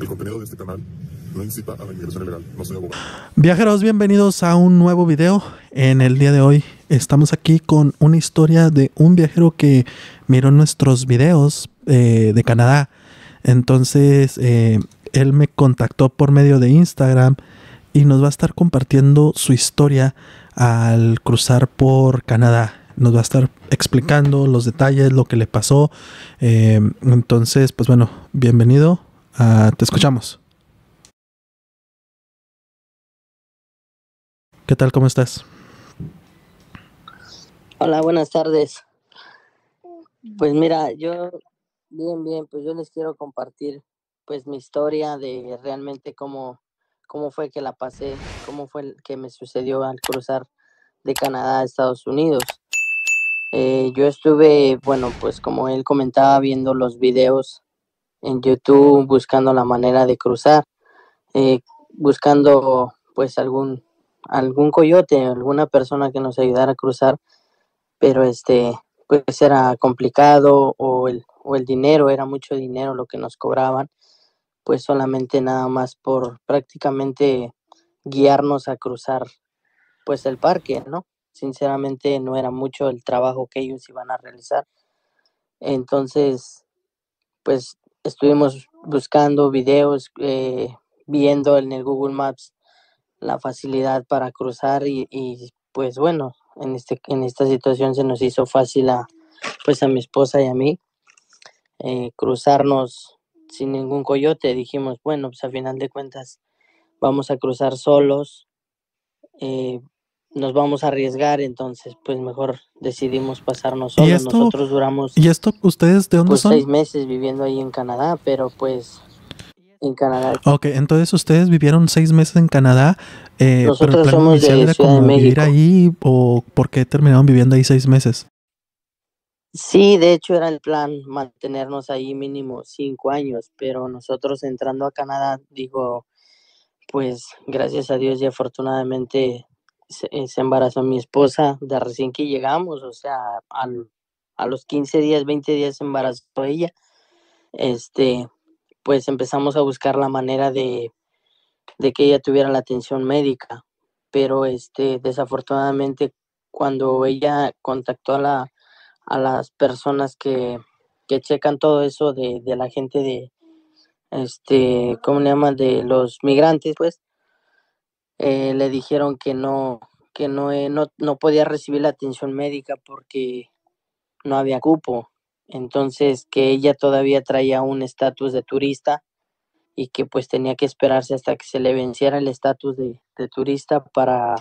El contenido de este canal no incita a la inmigración ilegal. No soy abogado. Viajeros, bienvenidos a un nuevo video. En el día de hoy estamos aquí con una historia de un viajero que miró nuestros videos de Canadá. Entonces él me contactó por medio de Instagram y nos va a estar compartiendo su historia al cruzar por Canadá. Nos va a estar explicando los detalles, lo que le pasó. Entonces, pues bueno, bienvenido. Te escuchamos. ¿Qué tal? ¿Cómo estás? Hola, buenas tardes. Pues mira, yo bien, pues yo les quiero compartir pues mi historia de realmente cómo fue que la pasé, cómo fue que me sucedió al cruzar de Canadá a Estados Unidos. Yo estuve, bueno, pues como él comentaba, viendo los videos en YouTube, buscando la manera de cruzar, buscando pues algún coyote, alguna persona que nos ayudara a cruzar, pero pues era complicado, o el dinero, era mucho dinero lo que nos cobraban, pues solamente nada más por prácticamente guiarnos a cruzar pues el parque, ¿no? Sinceramente no era mucho el trabajo que ellos iban a realizar. Entonces pues estuvimos buscando videos, viendo en el Google Maps la facilidad para cruzar, y pues bueno, en esta situación se nos hizo fácil a mi esposa y a mí cruzarnos sin ningún coyote. Dijimos, bueno, pues a final de cuentas vamos a cruzar solos, nos vamos a arriesgar, entonces pues mejor decidimos pasarnos solos. ¿Y esto? Nosotros duramos... ¿Y esto ustedes de dónde pues son? 6 meses viviendo ahí en Canadá, pero pues... En Canadá. Ok, entonces ustedes vivieron 6 meses en Canadá. Nosotros pero somos de Ciudad de México. ¿Vivir ahí o por qué terminaron viviendo ahí 6 meses? Sí, de hecho era el plan mantenernos ahí mínimo 5 años, pero nosotros entrando a Canadá, digo, pues gracias a Dios y afortunadamente... Se embarazó mi esposa de recién que llegamos, o sea, a los 15 días, 20 días se embarazó ella. Pues empezamos a buscar la manera de que ella tuviera la atención médica, pero desafortunadamente cuando ella contactó a las personas que checan todo eso de la gente de, ¿cómo le llaman?, de los migrantes, pues, le dijeron que no podía recibir la atención médica porque no había cupo. Entonces que ella todavía traía un estatus de turista y que pues tenía que esperarse hasta que se le venciera el estatus de turista para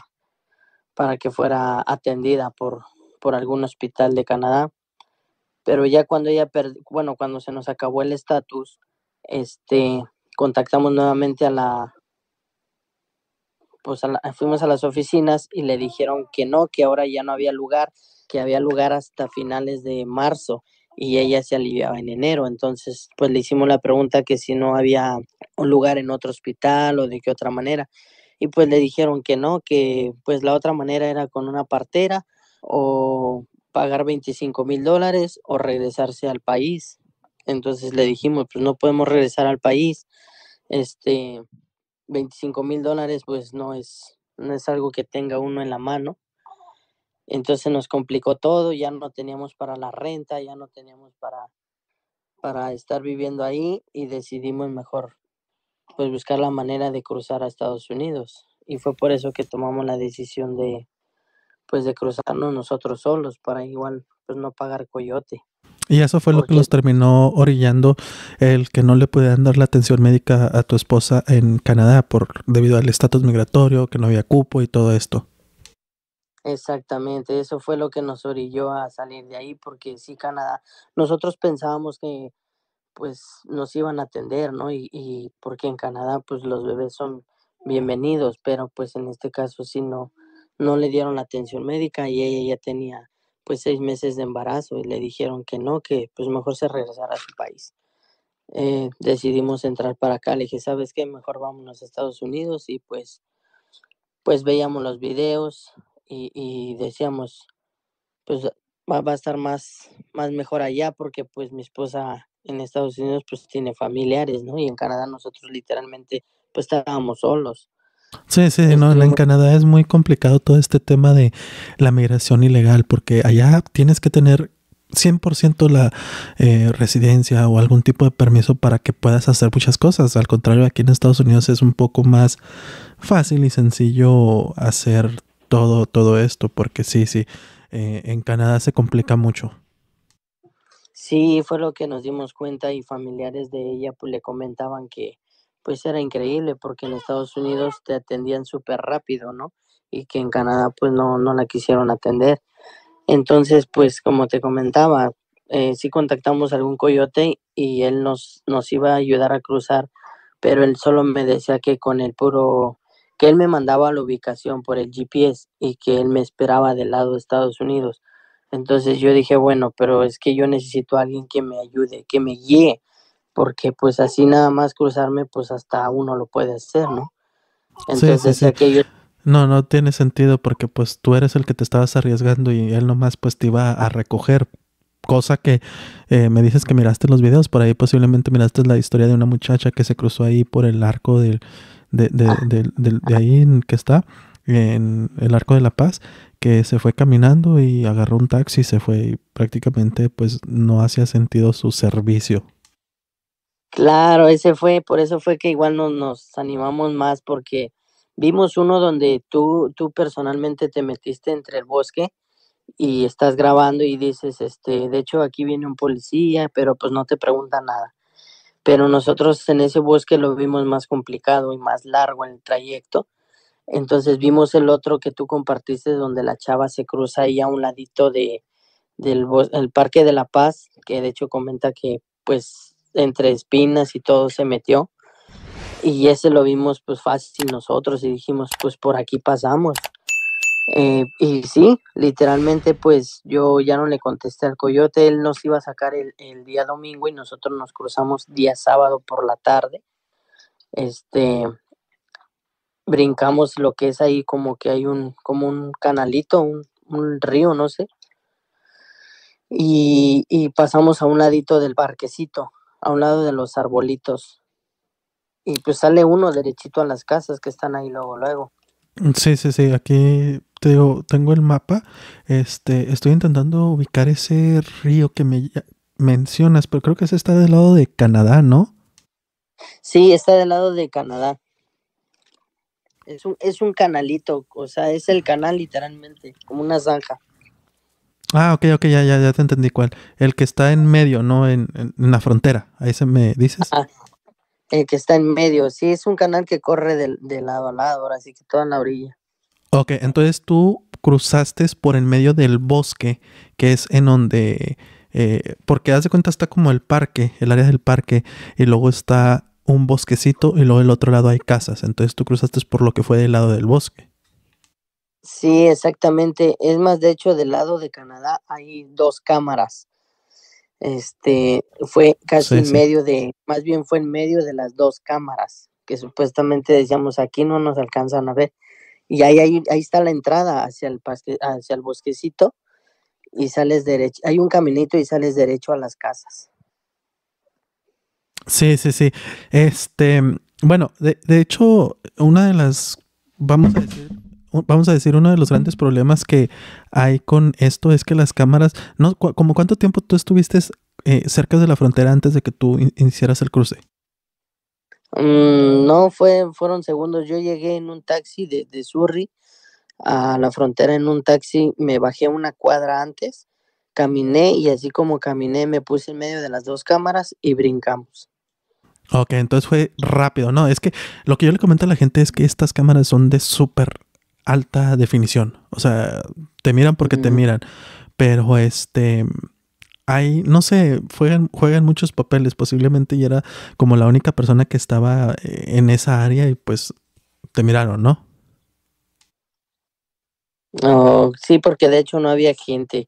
que fuera atendida por algún hospital de Canadá. Pero ya cuando cuando se nos acabó el estatus, contactamos nuevamente fuimos a las oficinas y le dijeron que no, que ahora ya no había lugar, que había lugar hasta finales de marzo y ella se aliviaba en enero. Entonces pues le hicimos la pregunta que si no había un lugar en otro hospital o de qué otra manera, y pues le dijeron que no, que pues la otra manera era con una partera o pagar $25,000 o regresarse al país. Entonces le dijimos, pues no podemos regresar al país, $25,000 pues no es algo que tenga uno en la mano. Entonces nos complicó todo, ya no teníamos para la renta, ya no teníamos para estar viviendo ahí, y decidimos mejor pues buscar la manera de cruzar a Estados Unidos, y fue por eso que tomamos la decisión de cruzarnos nosotros solos para igual pues no pagar coyote. Y eso fue lo que los terminó orillando, el que no le pudieran dar la atención médica a tu esposa en Canadá debido al estatus migratorio, que no había cupo y todo esto. Exactamente, eso fue lo que nos orilló a salir de ahí, porque sí, Canadá, nosotros pensábamos que pues nos iban a atender, ¿no? Y porque en Canadá pues los bebés son bienvenidos, pero pues en este caso sí no le dieron la atención médica, y ella ya tenía pues 6 meses de embarazo, y le dijeron que no, que pues mejor se regresara a su país. Decidimos entrar para acá, le dije, ¿sabes qué? Mejor vámonos a Estados Unidos, y pues veíamos los videos y decíamos, pues va a estar más mejor allá, porque pues mi esposa en Estados Unidos pues tiene familiares, ¿no? Y en Canadá nosotros literalmente pues estábamos solos. Sí, sí, no, en Canadá es muy complicado todo este tema de la migración ilegal, porque allá tienes que tener 100% la residencia o algún tipo de permiso para que puedas hacer muchas cosas. Al contrario, aquí en Estados Unidos es un poco más fácil y sencillo hacer todo esto, porque sí, en Canadá se complica mucho. Sí, fue lo que nos dimos cuenta, y familiares de ella pues le comentaban que pues era increíble porque en Estados Unidos te atendían súper rápido, ¿no? Y que en Canadá pues no la quisieron atender. Entonces, pues como te comentaba, sí contactamos a algún coyote y él nos iba a ayudar a cruzar, pero él solo me decía que con el puro, que él me mandaba la ubicación por el GPS y que él me esperaba del lado de Estados Unidos. Entonces yo dije, bueno, pero es que yo necesito a alguien que me ayude, que me guíe, porque pues así nada más cruzarme, pues hasta uno lo puede hacer, ¿no? Entonces aquello... No tiene sentido, porque pues tú eres el que te estabas arriesgando y él nomás pues te iba a recoger, cosa que me dices que miraste los videos, por ahí posiblemente miraste la historia de una muchacha que se cruzó ahí por el arco de ahí en que está, en el arco de La Paz, que se fue caminando y agarró un taxi y se fue, y prácticamente pues no hacía sentido su servicio. Claro, por eso fue que igual nos animamos más, porque vimos uno donde tú personalmente te metiste entre el bosque y estás grabando y dices, de hecho aquí viene un policía, pero pues no te pregunta nada. Pero nosotros en ese bosque lo vimos más complicado y más largo en el trayecto. Entonces vimos el otro que tú compartiste, donde la chava se cruza ahí a un ladito del Parque de La Paz, que de hecho comenta que pues entre espinas y todo se metió, y ese lo vimos pues fácil nosotros y dijimos, pues por aquí pasamos. Y sí, literalmente pues yo ya no le contesté al coyote, él nos iba a sacar el día domingo y nosotros nos cruzamos día sábado por la tarde. Brincamos lo que es ahí, como que hay como un canalito, un río, no sé, y pasamos a un ladito del parquecito, a un lado de los arbolitos, y pues sale uno derechito a las casas que están ahí luego. Sí, aquí te digo, tengo el mapa, estoy intentando ubicar ese río que me mencionas, pero creo que ese está del lado de Canadá, ¿no? Sí, está del lado de Canadá. Es un canalito, o sea, es el canal literalmente, como una zanja. Ah, ok, ya te entendí cuál. El que está en medio, ¿no? En la frontera, ahí se me dices. Ah, el que está en medio, sí, es un canal que corre de lado a lado, ahora sí que toda en la orilla. Ok, entonces tú cruzaste por en medio del bosque, que es en donde... porque haz de cuenta está como el parque, el área del parque, y luego está... un bosquecito y luego del otro lado hay casas. Entonces tú cruzaste por lo que fue del lado del bosque. Sí, exactamente. Es más, de hecho, del lado de Canadá hay dos cámaras. Fue casi en medio de, más bien fue en medio de las dos cámaras, que supuestamente decíamos aquí no nos alcanzan a ver. Y ahí está la entrada hacia el bosquecito y sales derecho. Hay un caminito y sales derecho a las casas. Sí. Bueno, de hecho, uno de los grandes problemas que hay con esto es que las cámaras, ¿no? ¿Como cuánto tiempo tú estuviste cerca de la frontera antes de que tú iniciaras el cruce? No, fueron segundos. Yo llegué en un taxi de Surry a la frontera en un taxi, me bajé una cuadra antes, caminé, y así como caminé me puse en medio de las dos cámaras y brincamos. Ok, entonces fue rápido. No, es que lo que yo le comento a la gente es que estas cámaras son de súper alta definición. O sea, te miran porque te miran. Pero hay, no sé, juegan muchos papeles. Posiblemente y era como la única persona que estaba en esa área y pues te miraron, ¿no? Oh, sí, porque de hecho no había gente.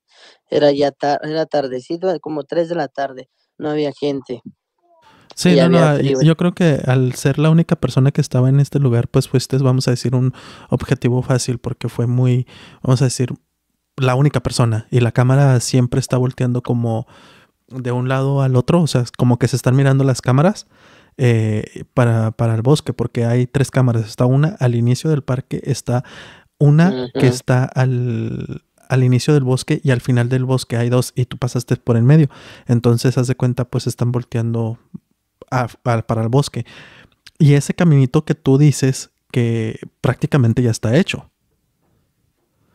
Era ya tardecito, como 3 de la tarde. No había gente. Sí, yo creo que al ser la única persona que estaba en este lugar, pues fuiste, vamos a decir, un objetivo fácil, porque fue muy, vamos a decir, la única persona. Y la cámara siempre está volteando como de un lado al otro, o sea, como que se están mirando las cámaras para el bosque, porque hay tres cámaras. Está una al inicio del parque, está una que está al inicio del bosque, y al final del bosque hay dos, y tú pasaste por en medio. Entonces, haz de cuenta, pues están volteando para el bosque. Y ese caminito que tú dices que prácticamente ya está hecho.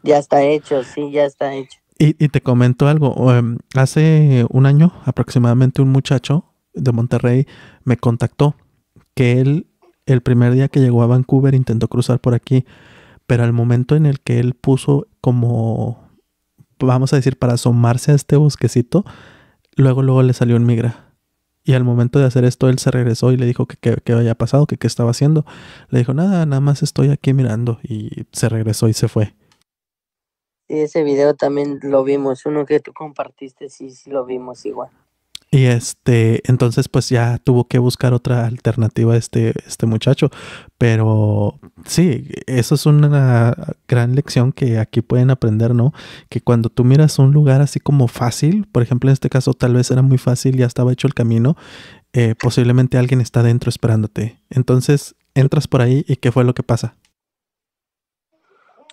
Ya está hecho, sí, ya está hecho. Y te comento algo. Hace un año aproximadamente, un muchacho de Monterrey me contactó que él, el primer día que llegó a Vancouver, intentó cruzar por aquí, pero al momento en el que él puso como, vamos a decir, para asomarse a este bosquecito, luego le salió un migra. Y al momento de hacer esto, él se regresó y le dijo que había pasado, que qué estaba haciendo. Le dijo, nada más estoy aquí mirando. Y se regresó y se fue. Sí, ese video también lo vimos. Uno que tú compartiste, sí lo vimos igual. Y entonces pues ya tuvo que buscar otra alternativa este muchacho. Pero sí, eso es una gran lección que aquí pueden aprender, ¿no? Que cuando tú miras un lugar así como fácil, por ejemplo en este caso tal vez era muy fácil, ya estaba hecho el camino, posiblemente alguien está dentro esperándote. Entonces entras por ahí y ¿qué fue lo que pasa?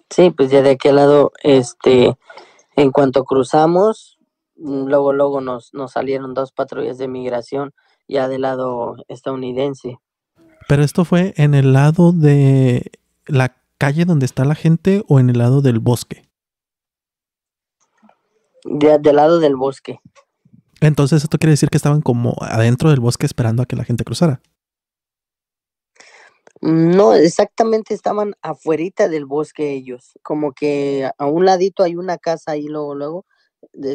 Sí, pues ya de aquel lado, en cuanto cruzamos, luego nos salieron dos patrullas de migración ya del lado estadounidense. ¿Pero esto fue en el lado de la calle donde está la gente o en el lado del bosque? Del lado del bosque. Entonces esto quiere decir que estaban como adentro del bosque esperando a que la gente cruzara. No, exactamente, estaban afuerita del bosque ellos, como que a un ladito hay una casa ahí, luego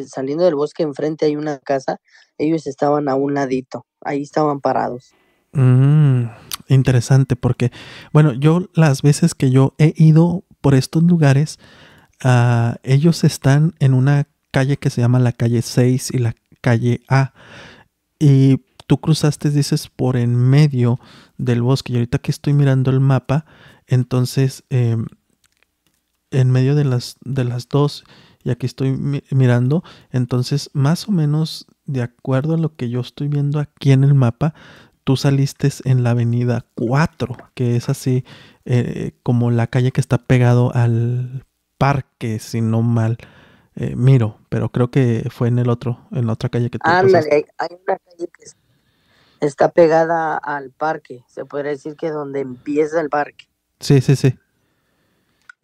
saliendo del bosque enfrente hay una casa, ellos estaban a un ladito, ahí estaban parados. Interesante, porque bueno, yo las veces que yo he ido por estos lugares, ellos están en una calle que se llama la calle 6 y la calle A, y tú cruzaste, dices, por en medio del bosque, y ahorita que estoy mirando el mapa, entonces en medio de las dos. Y aquí estoy mirando, entonces más o menos de acuerdo a lo que yo estoy viendo aquí en el mapa, tú saliste en la avenida 4, que es así como la calle que está pegado al parque, si no mal miro, pero creo que fue en la otra calle que tú pasaste. Hay una calle que está pegada al parque, se podría decir que donde empieza el parque. Sí.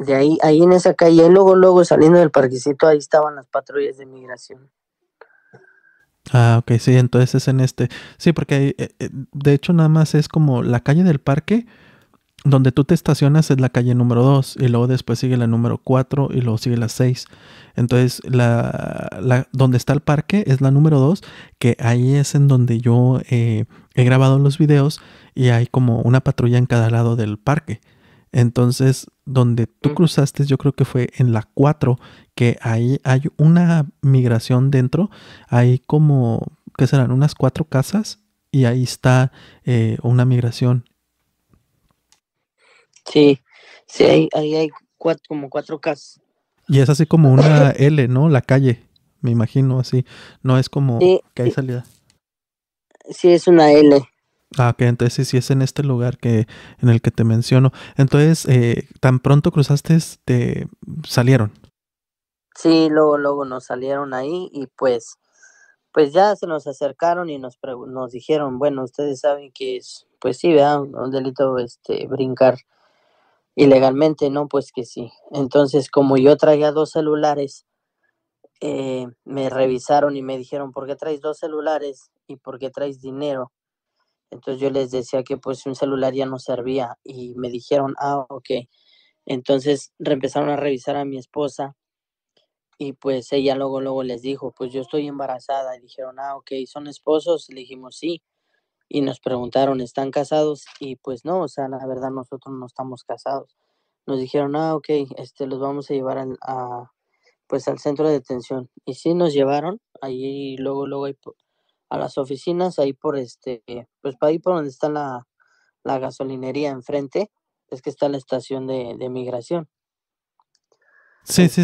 De ahí en esa calle, luego saliendo del parquecito, ahí estaban las patrullas de migración. Ok, sí, entonces es en sí, porque de hecho nada más es como la calle del parque, donde tú te estacionas es la calle número 2, y luego después sigue la número 4, y luego sigue la 6. Entonces, donde está el parque es la número 2, que ahí es en donde yo he grabado los videos, y hay como una patrulla en cada lado del parque. Entonces, donde tú cruzaste, yo creo que fue en la 4, que ahí hay una migración dentro, hay como, ¿qué serán? Unas 4 casas y ahí está una migración. Sí, ahí hay como 4 casas. Y es así como una L, ¿no? La calle, me imagino así, no es como que hay salida. Sí, es una L. Ok, entonces sí es en este lugar en el que te menciono. Entonces, tan pronto cruzaste, te salieron. Sí, luego nos salieron ahí y pues ya se nos acercaron y nos dijeron, bueno, ustedes saben que es, pues sí, ¿verdad? Un delito brincar ilegalmente, ¿no? Pues que sí. Entonces, como yo traía 2 celulares, me revisaron y me dijeron, ¿por qué traes 2 celulares y por qué traes dinero? Entonces yo les decía que pues un celular ya no servía y me dijeron, ok. Entonces empezaron a revisar a mi esposa y pues ella luego les dijo, pues yo estoy embarazada. Y dijeron, ok, ¿son esposos? Le dijimos sí. Y nos preguntaron, ¿están casados? Y pues no, o sea, la verdad nosotros no estamos casados. Nos dijeron, ok, los vamos a llevar al centro de detención. Y sí nos llevaron, allí luego hay... a las oficinas, ahí por pues para ahí por donde está la gasolinería enfrente, es que está la estación de migración. Sí, sí.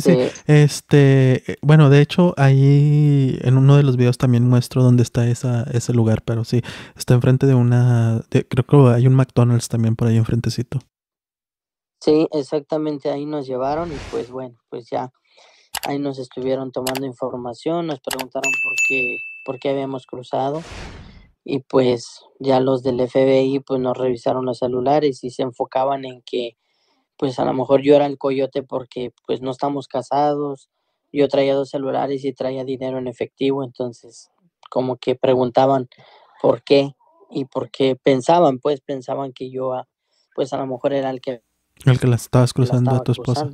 Bueno, de hecho, ahí en uno de los videos también muestro dónde está ese lugar, pero sí, está enfrente de creo que hay un McDonald's también por ahí enfrentecito. Sí, exactamente, ahí nos llevaron y pues bueno, pues ya ahí nos estuvieron tomando información, nos preguntaron por qué habíamos cruzado y pues ya los del FBI pues nos revisaron los celulares y se enfocaban en que pues a lo mejor yo era el coyote porque pues no estamos casados, yo traía 2 celulares y traía dinero en efectivo, entonces como que preguntaban por qué y por qué pensaban que yo pues a lo mejor era el que las estabas cruzando a tu esposa.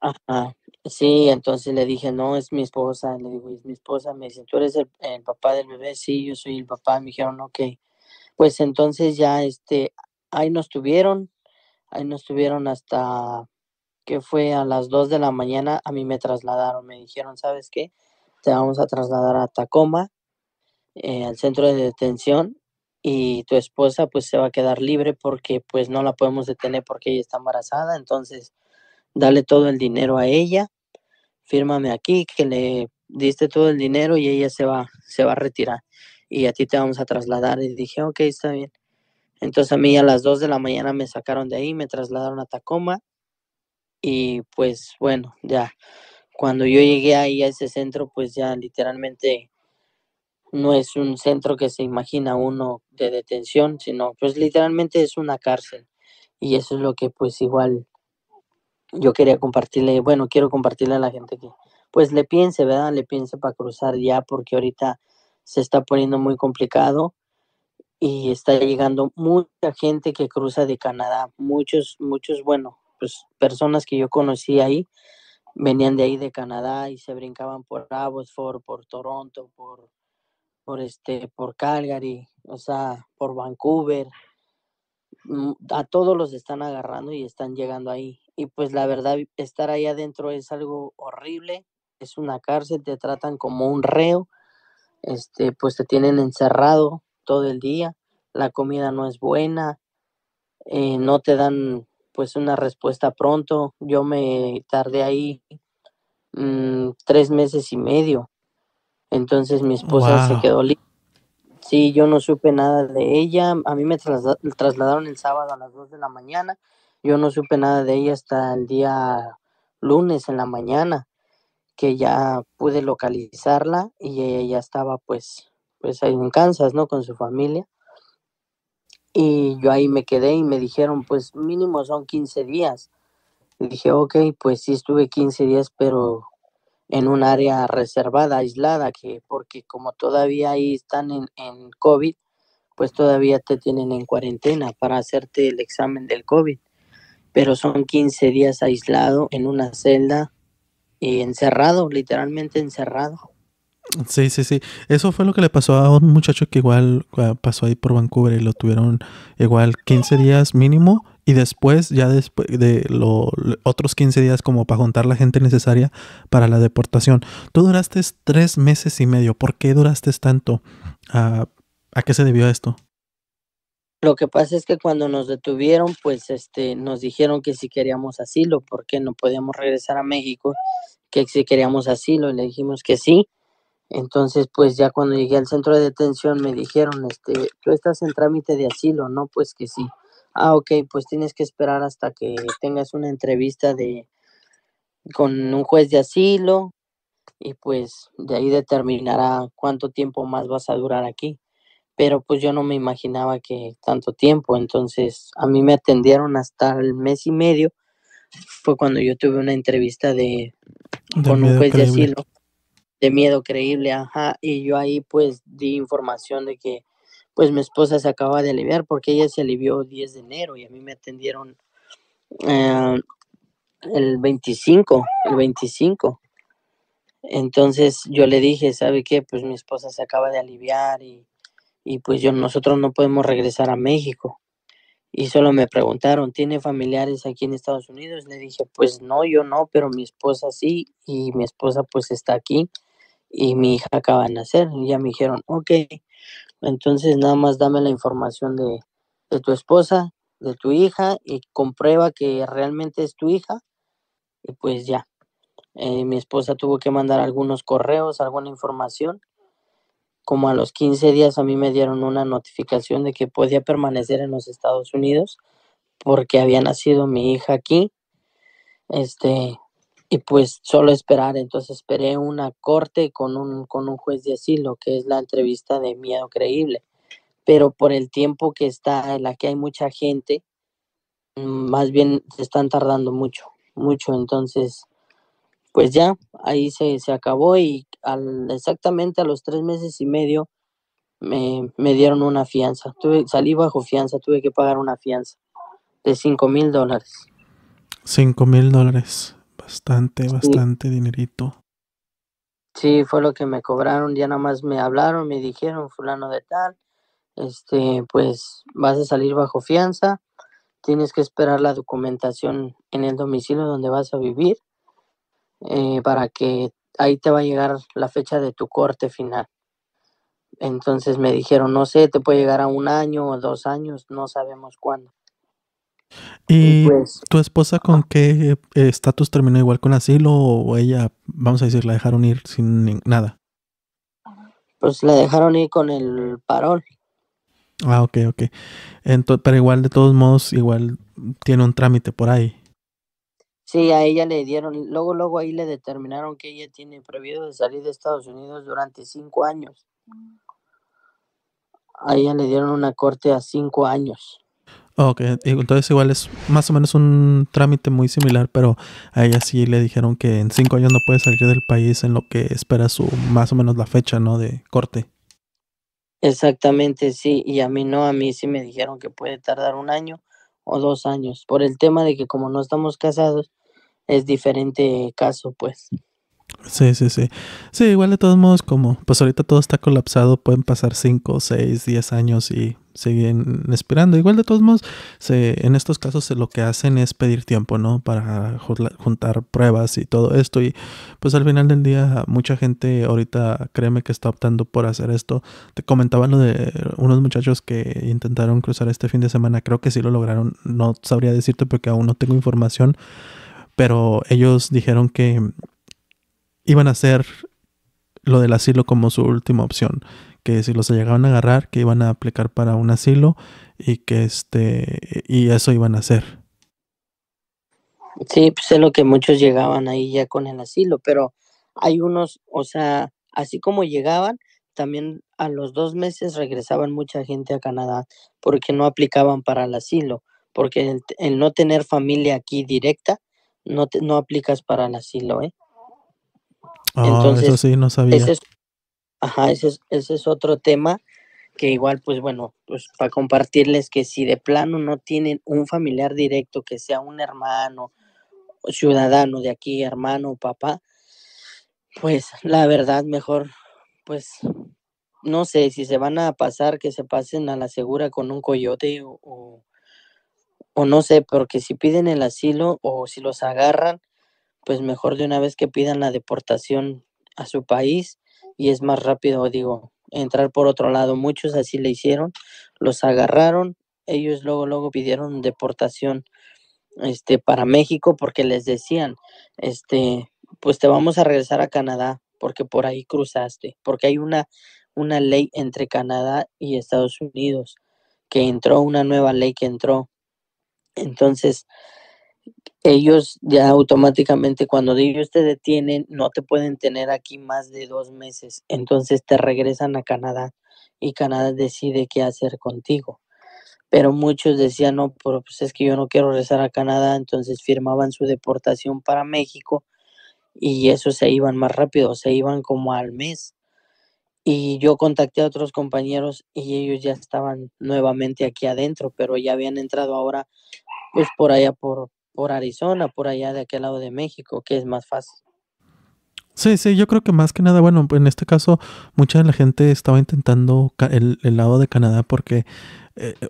Ajá, sí, entonces le dije, no, es mi esposa, le digo, es mi esposa, me dicen, ¿tú eres el papá del bebé? Sí, yo soy el papá, me dijeron, ok, pues entonces ya ahí nos tuvieron hasta que fue a las 2 de la mañana, a mí me trasladaron, me dijeron, ¿sabes qué? Te vamos a trasladar a Tacoma, al centro de detención, y tu esposa pues se va a quedar libre porque pues no la podemos detener porque ella está embarazada, entonces dale todo el dinero a ella, fírmame aquí que le diste todo el dinero y ella se va a retirar y a ti te vamos a trasladar. Y dije, ok, está bien. Entonces a mí a las 2 de la mañana me sacaron de ahí, me trasladaron a Tacoma y pues bueno, ya cuando yo llegué ahí a ese centro, pues ya literalmente no es un centro que se imagina uno de detención, sino pues literalmente es una cárcel y eso es lo que pues igual yo quería compartirle, bueno, quiero compartirle a la gente que pues le piense, ¿verdad? Le piense para cruzar ya porque ahorita se está poniendo muy complicado. Y está llegando mucha gente que cruza de Canadá, muchos, bueno, pues personas que yo conocí ahí, venían de ahí de Canadá y se brincaban por Abbotsford, por Toronto, por Calgary, o sea, por Vancouver, a todos los están agarrando y están llegando ahí. Y pues la verdad, estar ahí adentro es algo horrible, es una cárcel, te tratan como un reo, pues te tienen encerrado todo el día, la comida no es buena, no te dan pues una respuesta pronto. Yo me tardé ahí 3 meses y medio, entonces mi esposa se quedó libre. Sí, yo no supe nada de ella, a mí me trasladaron el sábado a las 2 de la mañana, yo no supe nada de ella hasta el día lunes en la mañana, que ya pude localizarla y ella ya estaba pues ahí en Kansas, ¿no? Con su familia. Y yo ahí me quedé y me dijeron, pues mínimo son 15 días. Y dije, ok, pues sí estuve 15 días, pero en un área reservada, aislada, porque como todavía ahí están en COVID, pues todavía te tienen en cuarentena para hacerte el examen del COVID. Pero son 15 días aislado en una celda y encerrado, literalmente encerrado. Sí. Eso fue lo que le pasó a un muchacho que igual pasó ahí por Vancouver y lo tuvieron igual 15 días mínimo y después, ya después de otros 15 días como para juntar la gente necesaria para la deportación. Tú duraste 3 meses y medio. ¿Por qué duraste tanto? ¿A qué se debió esto? Lo que pasa es que cuando nos detuvieron, pues nos dijeron que si queríamos asilo, porque no podíamos regresar a México, que si queríamos asilo y le dijimos que sí. Entonces, pues ya cuando llegué al centro de detención me dijeron, tú estás en trámite de asilo, ¿no? Pues que sí. Ah, ok, pues tienes que esperar hasta que tengas una entrevista con un juez de asilo y pues de ahí determinará cuánto tiempo más vas a durar aquí. Pero pues yo no me imaginaba que tanto tiempo, entonces a mí me atendieron hasta el 1 mes y medio. Fue cuando yo tuve una entrevista con un juez de asilo. De miedo creíble, ajá, y yo ahí pues di información de que pues mi esposa se acaba de aliviar porque ella se alivió 10 de enero y a mí me atendieron el 25. Entonces yo le dije, ¿sabe qué? Pues mi esposa se acaba de aliviar y pues nosotros no podemos regresar a México. Y solo me preguntaron, ¿tiene familiares aquí en Estados Unidos? Le dije, pues no, yo no, pero mi esposa sí, y mi esposa pues está aquí. Y mi hija acaba de nacer. Y ya me dijeron, ok, entonces nada más dame la información de tu esposa, de tu hija, y comprueba que realmente es tu hija y pues ya. Mi esposa tuvo que mandar algunos correos, alguna información. Como a los 15 días a mí me dieron una notificación de que podía permanecer en los Estados Unidos porque había nacido mi hija aquí. Y pues solo esperar. Entonces esperé una corte con un juez de asilo, que es la entrevista de miedo creíble. Pero por el tiempo que está, en la que hay mucha gente, más bien se están tardando mucho. Entonces, pues ya, ahí se acabó, y exactamente a los 3 meses y medio me dieron una fianza. Salí bajo fianza, tuve que pagar una fianza de $5,000. $5,000, bastante dinerito. Sí, fue lo que me cobraron. Ya nada más me hablaron, me dijeron, fulano de tal, pues vas a salir bajo fianza, tienes que esperar la documentación en el domicilio donde vas a vivir, para que ahí te va a llegar la fecha de tu corte final. Entonces me dijeron, no sé, te puede llegar a 1 año o 2 años, no sabemos cuándo. ¿Y pues, tu esposa con qué estatus terminó? ¿Igual con asilo, o ella, vamos a decir, la dejaron ir sin nada? Pues la dejaron ir con el parol. Ah, ok. Entonces, pero igual, de todos modos, igual tiene un trámite por ahí. Sí, a ella le dieron, luego ahí le determinaron que ella tiene prohibido de salir de Estados Unidos durante 5 años. A ella le dieron una corte a 5 años. Ok, entonces igual es más o menos un trámite muy similar, pero a ella sí le dijeron que en 5 años no puede salir del país, en lo que espera su, más o menos, la fecha, ¿no?, de corte. Exactamente, sí, y a mí no, a mí sí me dijeron que puede tardar 1 año o 2 años, por el tema de que como no estamos casados, es diferente caso, pues. Sí. Sí, igual, de todos modos, como pues ahorita todo está colapsado, pueden pasar 5, 6, 10 años y siguen esperando. Igual, de todos modos, en estos casos lo que hacen es pedir tiempo, ¿no?, para juntar pruebas y todo esto. Y pues al final del día mucha gente ahorita, créeme, que está optando por hacer esto. Te comentaba lo de unos muchachos que intentaron cruzar este fin de semana. Creo que sí lo lograron, no sabría decirte porque aún no tengo información, pero ellos dijeron que iban a hacer lo del asilo como su última opción, que si los llegaban a agarrar, que iban a aplicar para un asilo, y que y eso iban a hacer. Sí, pues es lo que muchos llegaban ahí ya con el asilo, pero hay unos, o sea, así como llegaban, también a los 2 meses regresaban mucha gente a Canadá porque no aplicaban para el asilo, porque el no tener familia aquí directa, no aplicas para el asilo, ¿eh? Entonces, eso sí, no sabía. Ese es otro tema que igual, pues bueno, pues para compartirles, que si de plano no tienen un familiar directo, que sea un hermano, ciudadano de aquí, hermano, papá, pues la verdad mejor, pues no sé, si se van a pasar, que se pasen a la segura con un coyote o no sé, porque si piden el asilo o si los agarran, pues mejor de una vez que pidan la deportación a su país, y es más rápido, digo, entrar por otro lado. Muchos así le hicieron, los agarraron, ellos luego pidieron deportación para México, porque les decían, pues te vamos a regresar a Canadá, porque por ahí cruzaste, porque hay una ley entre Canadá y Estados Unidos, que entró una nueva ley que entró. Entonces, ellos ya automáticamente, cuando ellos te detienen, no te pueden tener aquí más de 2 meses. Entonces te regresan a Canadá, y Canadá decide qué hacer contigo. Pero muchos decían, no, pero pues es que yo no quiero regresar a Canadá. Entonces firmaban su deportación para México, y eso se iban más rápido, se iban como al mes. Y yo contacté a otros compañeros y ellos ya estaban nuevamente aquí adentro, pero ya habían entrado ahora, pues por allá, por Arizona, por allá de aquel lado de México, que es más fácil. Sí, yo creo que más que nada, bueno, en este caso mucha de la gente estaba intentando el lado de Canadá porque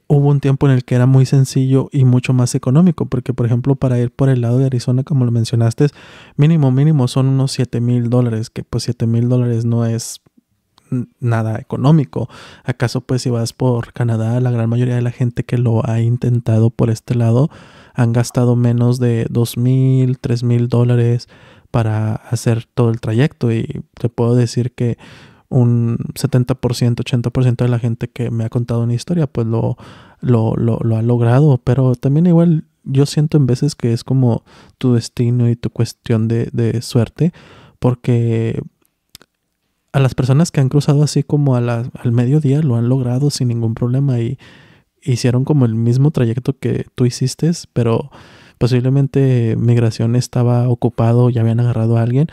hubo un tiempo en el que era muy sencillo y mucho más económico, porque por ejemplo para ir por el lado de Arizona, como lo mencionaste, mínimo son unos $7,000, que pues $7,000 no es nada económico. ¿Acaso pues si vas por Canadá, la gran mayoría de la gente que lo ha intentado por este lado han gastado menos de $2,000, $3,000 para hacer todo el trayecto. Y te puedo decir que un 70%, 80% de la gente que me ha contado una historia pues lo ha logrado. Pero también igual yo siento en veces que es como tu destino y tu cuestión de suerte, porque a las personas que han cruzado así como al mediodía lo han logrado sin ningún problema y hicieron como el mismo trayecto que tú hiciste, pero posiblemente migración estaba ocupado, ya habían agarrado a alguien.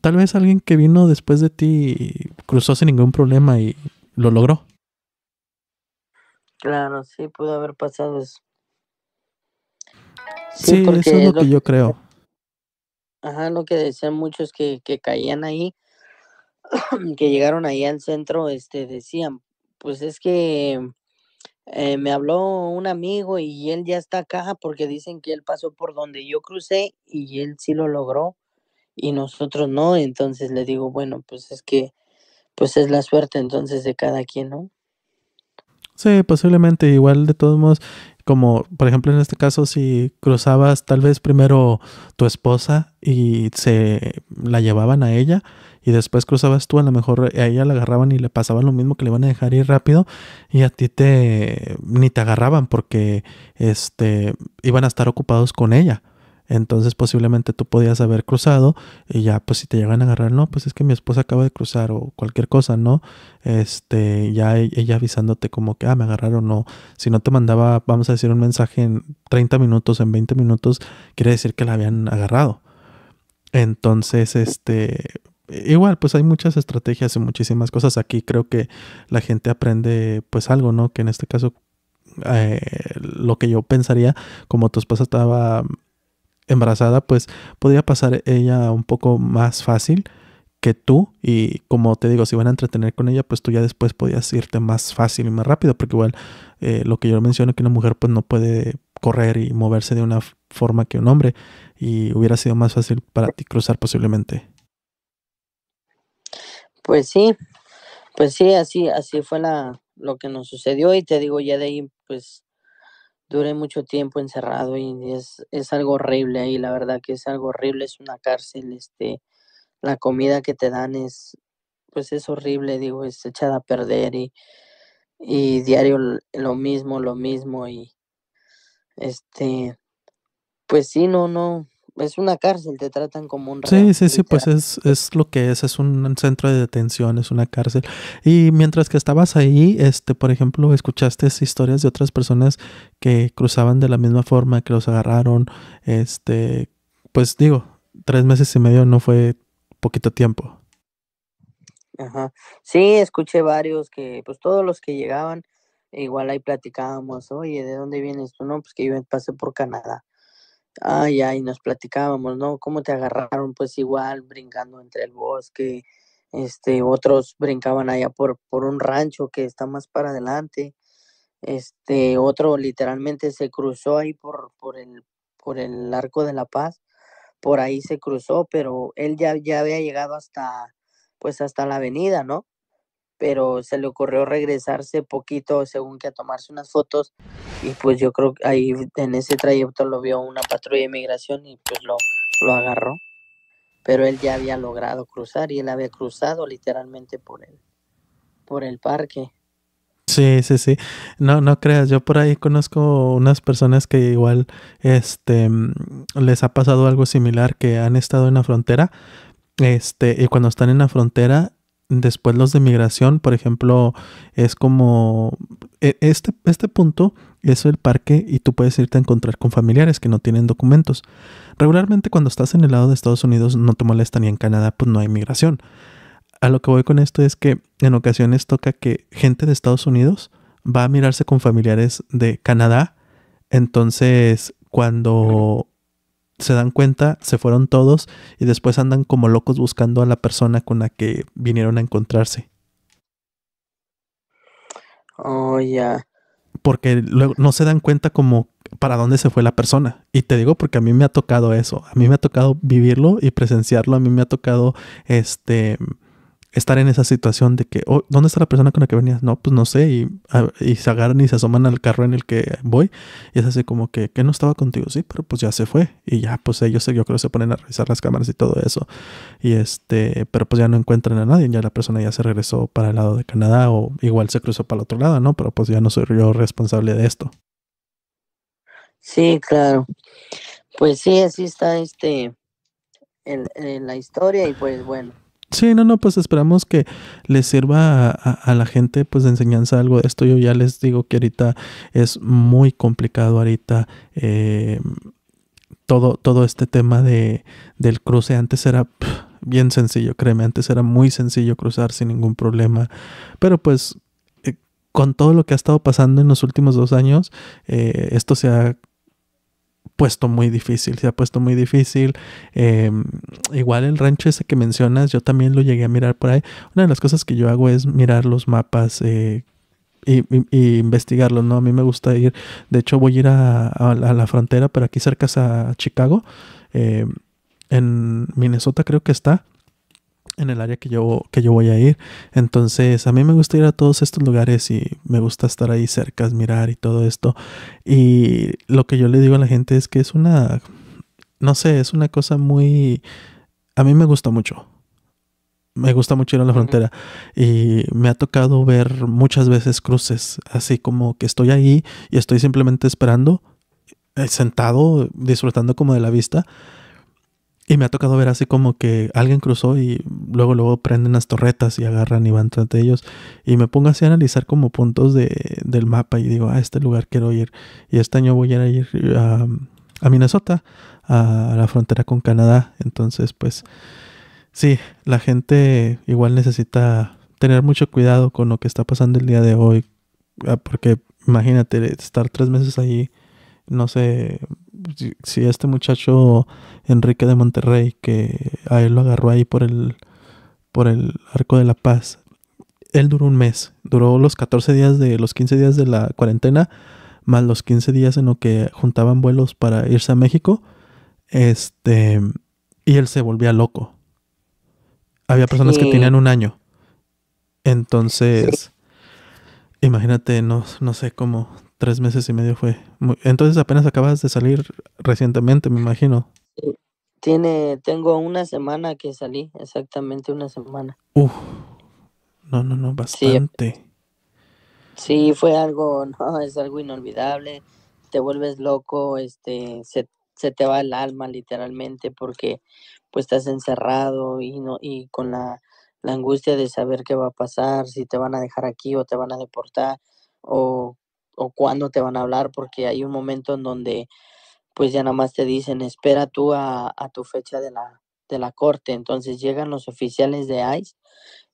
Tal vez alguien que vino después de ti cruzó sin ningún problema y lo logró. Claro, sí, pudo haber pasado eso. Sí, porque eso es lo que yo creo. Ajá, lo que decían muchos que caían ahí, que llegaron ahí al centro, decían, pues es que me habló un amigo y él ya está acá porque dicen que él pasó por donde yo crucé y él sí lo logró. Y nosotros no, entonces le digo, bueno, pues es que, pues es la suerte entonces de cada quien, ¿no? Sí, posiblemente, igual de todos modos, como por ejemplo en este caso si cruzabas tal vez primero tu esposa y se la llevaban a ella y después cruzabas tú, a lo mejor a ella la agarraban y le pasaban lo mismo, que le iban a dejar ir rápido y a ti ni te agarraban porque iban a estar ocupados con ella. Entonces posiblemente tú podías haber cruzado y ya pues si te llegan a agarrar, no, pues es que mi esposa acaba de cruzar o cualquier cosa, ¿no? Ya ella avisándote como que, me agarraron, no. Si no te mandaba, vamos a decir, un mensaje en 30 minutos, en 20 minutos, quiere decir que la habían agarrado. Entonces, igual, pues hay muchas estrategias y muchísimas cosas aquí. Creo que la gente aprende pues algo, ¿no? Que en este caso, lo que yo pensaría, como tu esposa estaba embarazada, pues podía pasar ella un poco más fácil que tú, y como te digo, si van a entretener con ella, pues tú ya después podías irte más fácil y más rápido, porque igual lo que yo menciono, que una mujer pues no puede correr y moverse de una forma que un hombre, y hubiera sido más fácil para ti cruzar posiblemente. Pues sí, así fue lo que nos sucedió, y te digo, ya de ahí pues duré mucho tiempo encerrado y es algo horrible ahí, la verdad que es algo horrible, es una cárcel, la comida que te dan es horrible, digo, es echada a perder y diario lo mismo y pues sí, no, es una cárcel, te tratan como un reo. Sí, pues es lo que es un centro de detención, es una cárcel. Y mientras que estabas ahí, por ejemplo, escuchaste historias de otras personas que cruzaban de la misma forma, que los agarraron, pues digo, 3 meses y medio no fue poquito tiempo. Ajá, sí, escuché varios que, pues todos los que llegaban, igual ahí platicábamos, oye, ¿de dónde vienes tú? No, pues que yo pasé por Canadá. Y nos platicábamos, ¿no? ¿Cómo te agarraron? Pues igual, brincando entre el bosque, otros brincaban allá por un rancho que está más para adelante, otro literalmente se cruzó ahí por el Arco de La Paz, por ahí se cruzó, pero él ya había llegado hasta la avenida, ¿no? Pero se le ocurrió regresarse poquito, según que a tomarse unas fotos, y pues yo creo que ahí en ese trayecto lo vio una patrulla de migración y pues lo agarró, pero él ya había logrado cruzar y él había cruzado literalmente por el parque. Sí, no creas, yo por ahí conozco unas personas que igual les ha pasado algo similar, que han estado en la frontera, y cuando están en la frontera después los de migración, por ejemplo, es como este punto es el parque y tú puedes irte a encontrar con familiares que no tienen documentos. Regularmente cuando estás en el lado de Estados Unidos no te molestan, y en Canadá pues no hay migración. A lo que voy con esto es que en ocasiones toca que gente de Estados Unidos va a mirarse con familiares de Canadá. Entonces cuando se dan cuenta, se fueron todos y después andan como locos buscando a la persona con la que vinieron a encontrarse. Oh, ya. Yeah. Porque luego no se dan cuenta como para dónde se fue la persona. Y te digo porque a mí me ha tocado eso. A mí me ha tocado vivirlo y presenciarlo. A mí me ha tocado estar en esa situación de que, oh, ¿dónde está la persona con la que venías? No, pues no sé, y se agarran y se asoman al carro en el que voy, y es así como que no estaba contigo, sí, pero pues ya se fue, y ya, pues ellos, yo creo, se ponen a revisar las cámaras y todo eso, y pero pues ya no encuentran a nadie, ya la persona ya se regresó para el lado de Canadá, o igual se cruzó para el otro lado, ¿no? Pero pues ya no soy yo responsable de esto. Sí, claro. Pues sí, así está en la historia y pues bueno. Sí, no, pues esperamos que les sirva a la gente pues de enseñanza algo de esto. Yo ya les digo que ahorita es muy complicado ahorita todo este tema del cruce. Antes era bien sencillo, créeme, antes era muy sencillo cruzar sin ningún problema, pero pues con todo lo que ha estado pasando en los últimos 2 años, esto se ha puesto muy difícil, igual el rancho ese que mencionas, yo también lo llegué a mirar por ahí. Una de las cosas que yo hago es mirar los mapas y investigarlos, ¿no? A mí me gusta ir, de hecho voy a ir a la frontera, pero aquí cerca es a Chicago, en Minnesota creo que está, en el área que yo voy a ir. Entonces a mí me gusta ir a todos estos lugares y me gusta estar ahí cerca, mirar y todo esto, y lo que yo le digo a la gente es que es una, no sé, es una cosa muy, a mí me gusta mucho ir a la frontera, y me ha tocado ver muchas veces cruces, así como que estoy ahí y estoy simplemente esperando, sentado, disfrutando como de la vista. Y me ha tocado ver así como que alguien cruzó y luego prenden las torretas y agarran y van tras de ellos. Y me pongo así a analizar como puntos del mapa y digo, a este lugar quiero ir. Y este año voy a ir a Minnesota, a la frontera con Canadá. Entonces, pues sí, la gente igual necesita tener mucho cuidado con lo que está pasando el día de hoy. Porque imagínate estar 3 meses ahí, no sé... Si este muchacho Enrique de Monterrey, que a él lo agarró ahí por el Arco de La Paz, él duró 1 mes, duró los 14 días de los 15 días de la cuarentena, más los 15 días en los que juntaban vuelos para irse a México, y él se volvía loco. Había personas que tenían 1 año. Entonces, imagínate, no sé cómo. 3 meses y medio fue. Entonces apenas acabas de salir recientemente, me imagino. Tengo 1 semana que salí, exactamente 1 semana. Uf, no, bastante. Sí, fue algo, no, es algo inolvidable. Te vuelves loco, se te va el alma literalmente, porque pues estás encerrado y con la angustia de saber qué va a pasar, si te van a dejar aquí o te van a deportar o cuándo te van a hablar, porque hay un momento en donde pues ya nada más te dicen, espera tú a tu fecha de la corte. Entonces llegan los oficiales de ICE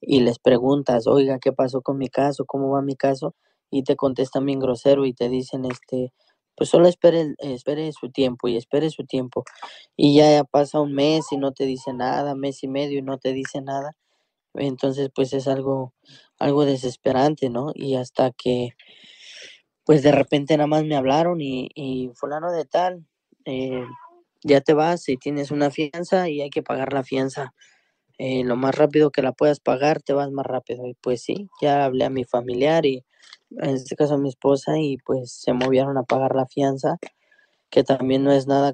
y les preguntas, oiga, ¿qué pasó con mi caso? ¿Cómo va mi caso? Y te contestan bien grosero y te dicen, pues solo espere su tiempo y espere su tiempo. Y ya pasa 1 mes y no te dice nada, 1 mes y medio y no te dice nada. Entonces pues es algo desesperante, ¿no? Y hasta que pues de repente nada más me hablaron y fulano de tal, ya te vas y tienes una fianza y hay que pagar la fianza. Lo más rápido que la puedas pagar, te vas más rápido. Y pues sí, ya hablé a mi familiar y en este caso a mi esposa, y pues se movieron a pagar la fianza, que también no es nada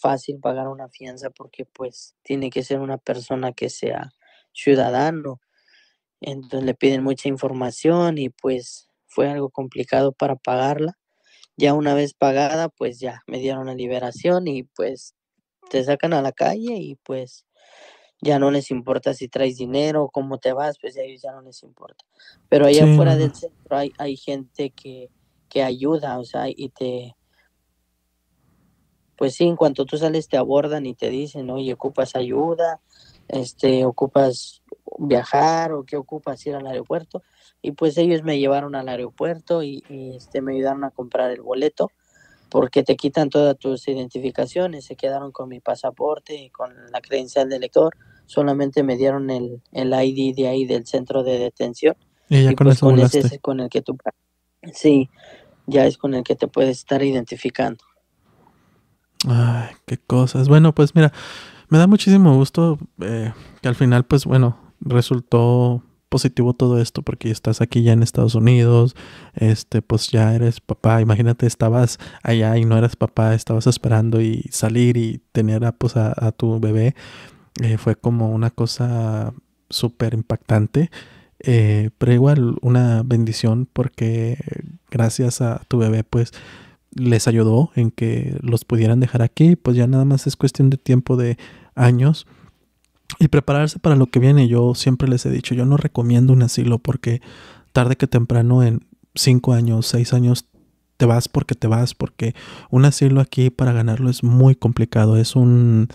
fácil pagar una fianza, porque pues tiene que ser una persona que sea ciudadano. Entonces le piden mucha información y pues... fue algo complicado para pagarla. Ya una vez pagada, pues ya me dieron la liberación y pues te sacan a la calle y pues ya no les importa si traes dinero, cómo te vas, pues a ellos ya no les importa. Pero allá afuera del centro hay gente que ayuda, o sea, y te... pues sí, en cuanto tú sales te abordan y te dicen, oye, ocupas ayuda, ocupas viajar o que ocupas ir al aeropuerto. Y pues ellos me llevaron al aeropuerto y me ayudaron a comprar el boleto, porque te quitan todas tus identificaciones. Se quedaron con mi pasaporte y con la credencial del lector. Solamente me dieron el ID de ahí del centro de detención. Y ya con eso volaste. Ese es con el que tú... sí, ya es con el que te puedes estar identificando. Ay, qué cosas. Bueno, pues mira, me da muchísimo gusto que al final, pues bueno, resultó positivo todo esto, porque estás aquí ya en Estados Unidos, pues ya eres papá. Imagínate, estabas allá y no eras papá, estabas esperando y salir y tener pues a tu bebé. Fue como una cosa súper impactante, pero igual una bendición, porque gracias a tu bebé pues les ayudó en que los pudieran dejar aquí. Pues ya nada más es cuestión de tiempo, de años, y prepararse para lo que viene. Yo siempre les he dicho, yo no recomiendo un asilo, porque tarde que temprano, en 5 años, 6 años, te vas porque te vas, porque un asilo aquí para ganarlo es muy complicado. Es un,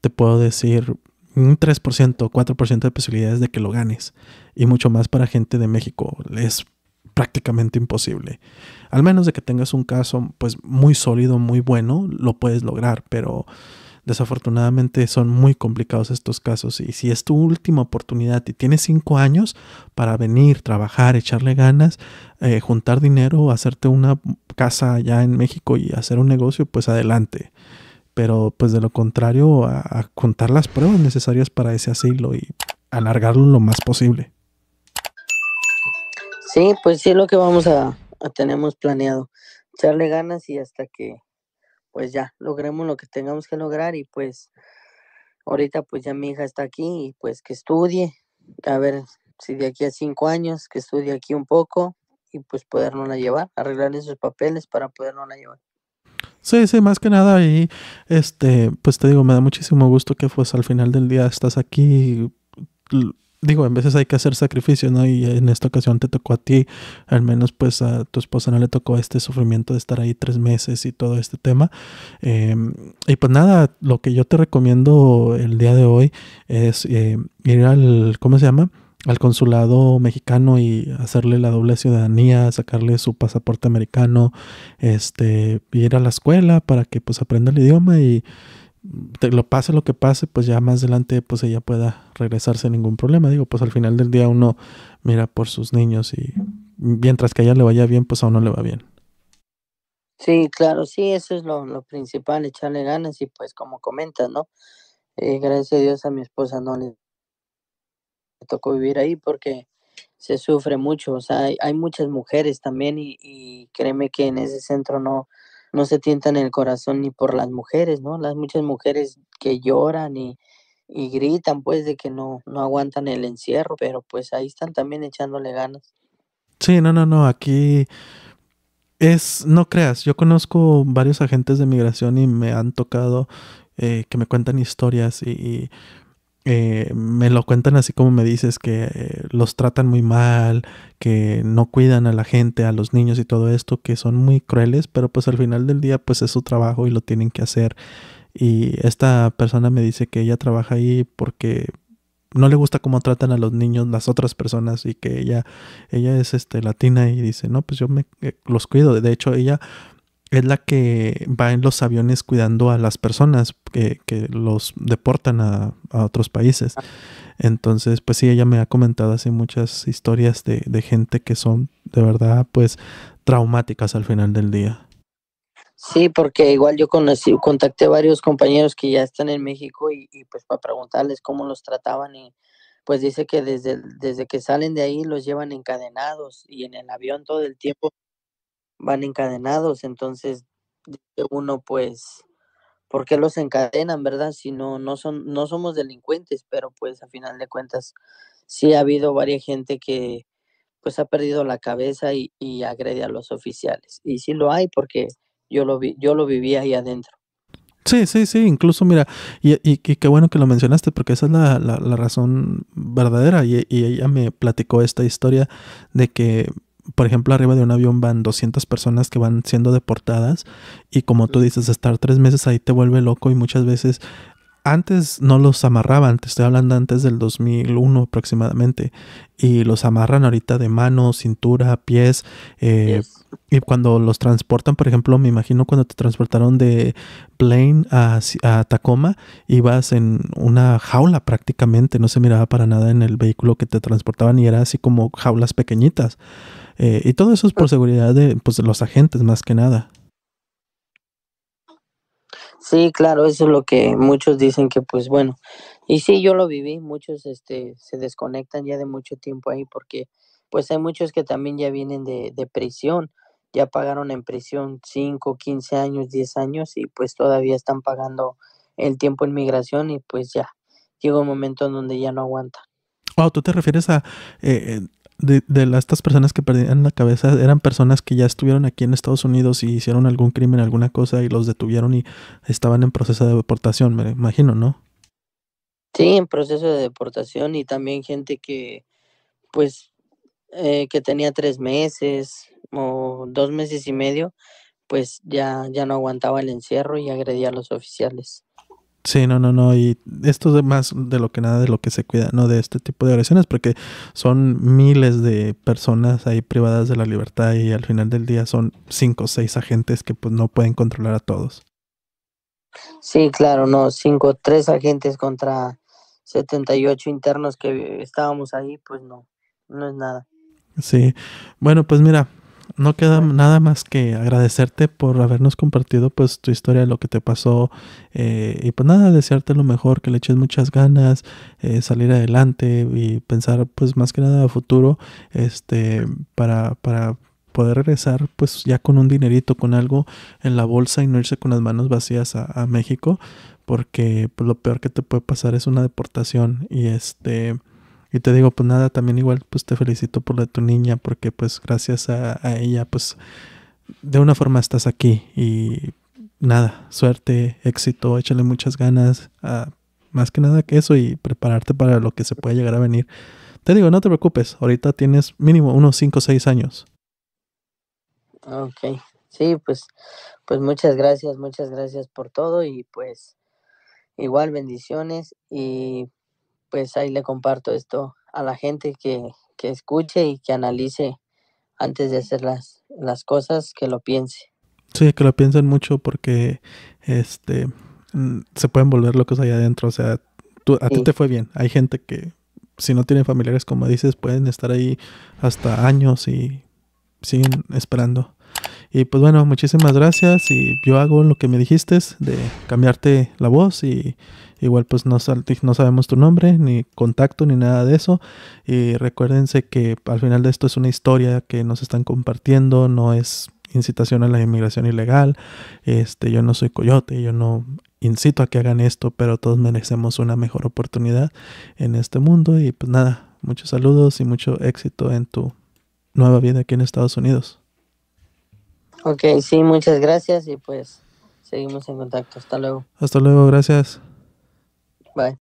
te puedo decir, un 3%, 4% de posibilidades de que lo ganes, y mucho más para gente de México. Es prácticamente imposible. Al menos de que tengas un caso pues muy sólido, muy bueno, lo puedes lograr, pero desafortunadamente son muy complicados estos casos. Y si es tu última oportunidad y tienes 5 años para venir, trabajar, echarle ganas, juntar dinero, hacerte una casa allá en México y hacer un negocio, pues adelante. Pero pues de lo contrario, a contar las pruebas necesarias para ese asilo y alargarlo lo más posible. Sí, pues sí es lo que vamos a tenemos planeado. Echarle ganas y hasta que pues ya logremos lo que tengamos que lograr. Y pues ahorita pues ya mi hija está aquí, y pues que estudie, a ver si de aquí a 5 años que estudie aquí un poco y pues podernosla llevar, arreglar esos papeles para podernosla llevar. Sí, más que nada. Y pues te digo, me da muchísimo gusto que pues al final del día estás aquí. Digo, en veces hay que hacer sacrificios, ¿no? Y en esta ocasión te tocó a ti. Al menos pues a tu esposa no le tocó este sufrimiento de estar ahí 3 meses y todo este tema. Y pues nada, lo que yo te recomiendo el día de hoy es ir al, ¿cómo se llama?, al consulado mexicano y hacerle la doble ciudadanía, sacarle su pasaporte americano, ir a la escuela para que pues aprenda el idioma. Y pase lo que pase, pues ya más adelante pues ella pueda regresar sin ningún problema. Digo, pues al final del día uno mira por sus niños, y mientras que a ella le vaya bien, pues a uno le va bien. Sí, claro, sí, eso es lo principal, echarle ganas. Y pues como comentas, ¿no? Gracias a Dios a mi esposa no le tocó vivir ahí, porque se sufre mucho. O sea, hay muchas mujeres también, y créeme que en ese centro no se tientan el corazón ni por las mujeres, ¿no? Las muchas mujeres que lloran y gritan pues de que no aguantan el encierro, pero pues ahí están también echándole ganas. Sí, no, aquí es, no creas, yo conozco varios agentes de migración y me han tocado que me cuentan historias y me lo cuentan así como me dices, que los tratan muy mal, que no cuidan a la gente, a los niños y todo esto, que son muy crueles, pero pues al final del día pues es su trabajo y lo tienen que hacer. Y esta persona me dice que ella trabaja ahí porque no le gusta cómo tratan a los niños las otras personas, y que ella es latina, y dice, no, pues yo me los cuido. De hecho, ella es la que va en los aviones cuidando a las personas que los deportan a otros países. Entonces, pues sí, ella me ha comentado así muchas historias de gente que son de verdad, pues, traumáticas al final del día. Sí, porque igual yo contacté varios compañeros que ya están en México y pues para preguntarles cómo los trataban, y pues dice que desde que salen de ahí los llevan encadenados, y en el avión todo el tiempo van encadenados. Entonces uno, pues, ¿por qué los encadenan, verdad? Si no somos delincuentes. Pero pues a final de cuentas sí ha habido varias gente que pues ha perdido la cabeza y agrede a los oficiales, y sí lo hay, porque yo lo viví ahí adentro. Sí, incluso mira, y qué bueno que lo mencionaste, porque esa es la razón verdadera. Y ella me platicó esta historia de que, por ejemplo, arriba de un avión van 200 personas que van siendo deportadas, y como tú dices, estar 3 meses ahí te vuelve loco. Y muchas veces antes no los amarraban, te estoy hablando antes del 2001 aproximadamente, y los amarran ahorita de mano, cintura, pies, yes. Y cuando los transportan, por ejemplo, me imagino cuando te transportaron de Plain a Tacoma, ibas en una jaula prácticamente, no se miraba para nada en el vehículo que te transportaban, y era así como jaulas pequeñitas. Y todo eso es por seguridad de los agentes, más que nada. Sí, claro, eso es lo que muchos dicen, que pues bueno, Y sí, yo lo viví, muchos se desconectan ya de mucho tiempo ahí porque pues hay muchos que también ya vienen de prisión, ya pagaron en prisión 5, 15 años, 10 años y pues todavía están pagando el tiempo en migración y pues ya llega un momento en donde ya no aguantan. Wow, ¿tú te refieres a estas personas que perdían la cabeza? ¿Eran personas que ya estuvieron aquí en Estados Unidos y hicieron algún crimen, alguna cosa y los detuvieron y estaban en proceso de deportación, me imagino, no? Sí, en proceso de deportación y también gente que pues que tenía 3 meses o 2 meses y medio, pues ya no aguantaba el encierro y agredía a los oficiales. Sí, no, y esto es más de lo que nada de lo que se cuida, ¿no? De este tipo de agresiones, porque son miles de personas ahí privadas de la libertad y al final del día son 5 o 6 agentes que pues no pueden controlar a todos. Sí, claro, no, 3 agentes contra 78 internos que estábamos ahí, pues no es nada. Sí, bueno, pues mira, no queda nada más que agradecerte por habernos compartido pues tu historia, lo que te pasó, y pues nada, desearte lo mejor, que le eches muchas ganas, salir adelante y pensar pues más que nada a futuro, para poder regresar pues ya con un dinerito, con algo en la bolsa y no irse con las manos vacías a México, porque pues, lo peor que te puede pasar es una deportación y y te digo, pues nada, también igual pues te felicito por tu niña, porque pues gracias a ella pues de una forma estás aquí y nada, suerte, éxito, échale muchas ganas, más que nada que eso y prepararte para lo que se puede llegar a venir. Te digo, no te preocupes, ahorita tienes mínimo unos 5 o 6 años. Ok, sí, pues muchas gracias por todo y pues igual bendiciones y pues ahí le comparto esto a la gente que escuche y que analice antes de hacer las cosas, que lo piense. Sí, que lo piensen mucho porque se pueden volver locos allá adentro, o sea, a ti te fue bien, hay gente que si no tienen familiares como dices pueden estar ahí hasta años y siguen esperando. Y pues bueno, muchísimas gracias y yo hago lo que me dijiste de cambiarte la voz y igual pues no sabemos tu nombre ni contacto ni nada de eso y recuérdense que al final de esto es una historia que nos están compartiendo, no es incitación a la inmigración ilegal, yo no soy coyote, yo no incito a que hagan esto, pero todos merecemos una mejor oportunidad en este mundo y pues nada, muchos saludos y mucho éxito en tu nueva vida aquí en Estados Unidos. Ok, sí, muchas gracias y pues seguimos en contacto. Hasta luego. Hasta luego, gracias. Bye.